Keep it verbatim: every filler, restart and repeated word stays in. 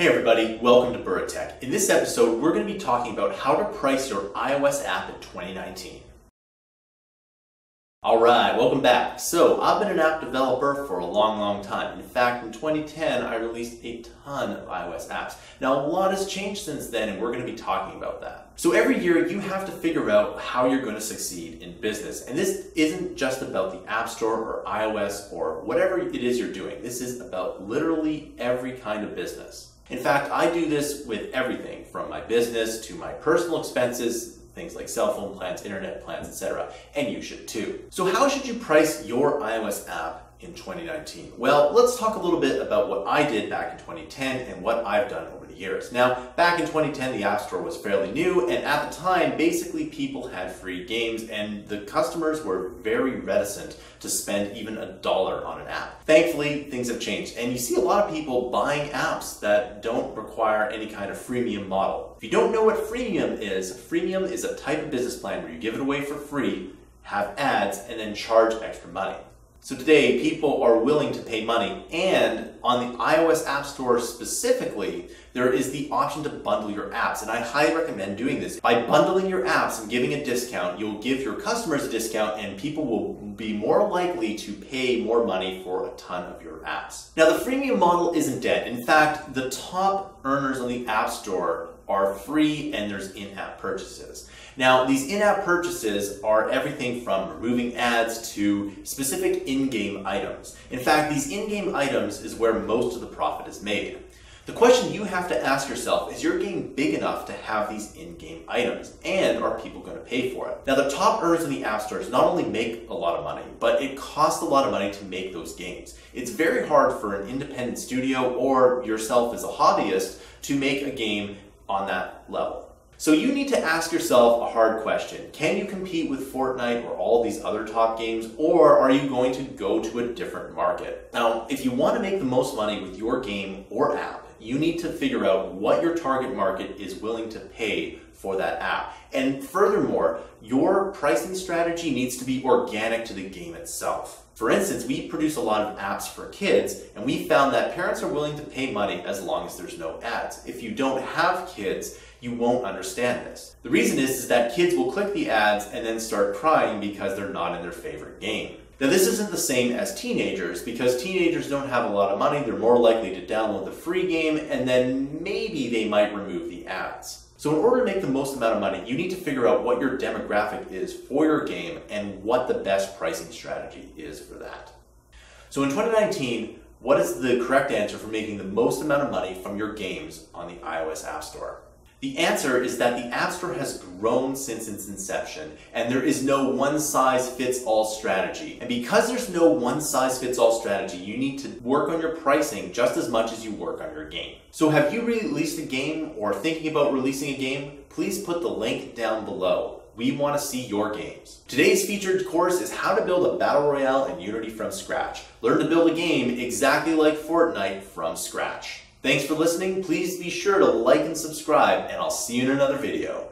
Hey everybody, welcome to Bura Tech. In this episode, we're going to be talking about how to price your iOS app in twenty nineteen. Alright, welcome back. So, I've been an app developer for a long, long time. In fact, in twenty ten, I released a ton of iOS apps. Now, a lot has changed since then, and we're going to be talking about that. So every year, you have to figure out how you're going to succeed in business. And this isn't just about the App Store or iOS or whatever it is you're doing. This is about literally every kind of business. In fact, I do this with everything from my business to my personal expenses, things like cell phone plans, internet plans, et cetera. And you should too. So how should you price your iOS app in twenty nineteen? Well, let's talk a little bit about what I did back in twenty ten and what I've done over the years. Now, back in twenty ten, the App Store was fairly new, and at the time, basically people had free games, and the customers were very reticent to spend even a dollar on an app. Thankfully, things have changed, and you see a lot of people buying apps that don't require any kind of freemium model. If you don't know what freemium is, freemium is a type of business plan where you give it away for free, have ads, and then charge extra money. So today, people are willing to pay money, and on the iOS App Store specifically, there is the option to bundle your apps, and I highly recommend doing this. By bundling your apps and giving a discount, you'll give your customers a discount, and people will be more likely to pay more money for a ton of your apps. Now, the freemium model isn't dead. In fact, the top earners on the App Store are free, and there's in-app purchases. Now, these in-app purchases are everything from removing ads to specific in-game items. In fact, these in-game items is where most of the profit is made. The question you have to ask yourself is, your game big enough to have these in-game items, and are people going to pay for it? Now, the top earners in the app stores not only make a lot of money, but it costs a lot of money to make those games. It's very hard for an independent studio or yourself as a hobbyist to make a game on that level. So you need to ask yourself a hard question. Can you compete with Fortnite or all these other top games, or are you going to go to a different market? Now, if you want to make the most money with your game or app, you need to figure out what your target market is willing to pay for that app. And furthermore, your pricing strategy needs to be organic to the game itself. For instance, we produce a lot of apps for kids, and we found that parents are willing to pay money as long as there's no ads. If you don't have kids, you won't understand this. The reason is, is that kids will click the ads and then start crying because they're not in their favorite game. Now, this isn't the same as teenagers, because teenagers don't have a lot of money. They're more likely to download the free game, and then maybe they might remove the ads. So in order to make the most amount of money, you need to figure out what your demographic is for your game and what the best pricing strategy is for that. So in twenty nineteen, what is the correct answer for making the most amount of money from your games on the iOS App Store? The answer is that the App Store has grown since its inception, and there is no one-size-fits-all strategy. And because there's no one-size-fits-all strategy, you need to work on your pricing just as much as you work on your game. So have you released a game or thinking about releasing a game? Please put the link down below. We want to see your games. Today's featured course is how to build a Battle Royale in Unity from scratch. Learn to build a game exactly like Fortnite from scratch. Thanks for listening. Please be sure to like and subscribe, and I'll see you in another video.